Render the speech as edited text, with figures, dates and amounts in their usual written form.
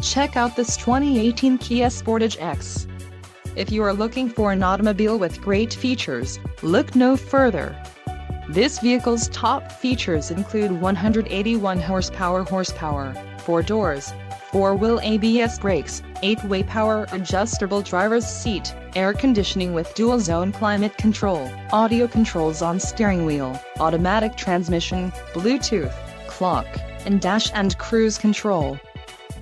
Check out this 2018 Kia Sportage X. If you are looking for an automobile with great features, look no further. This vehicle's top features include 181 horsepower, 4 doors, 4-wheel ABS brakes, 8-way power adjustable driver's seat, air conditioning with dual-zone climate control, audio controls on steering wheel, automatic transmission, Bluetooth, clock, and dash and cruise control.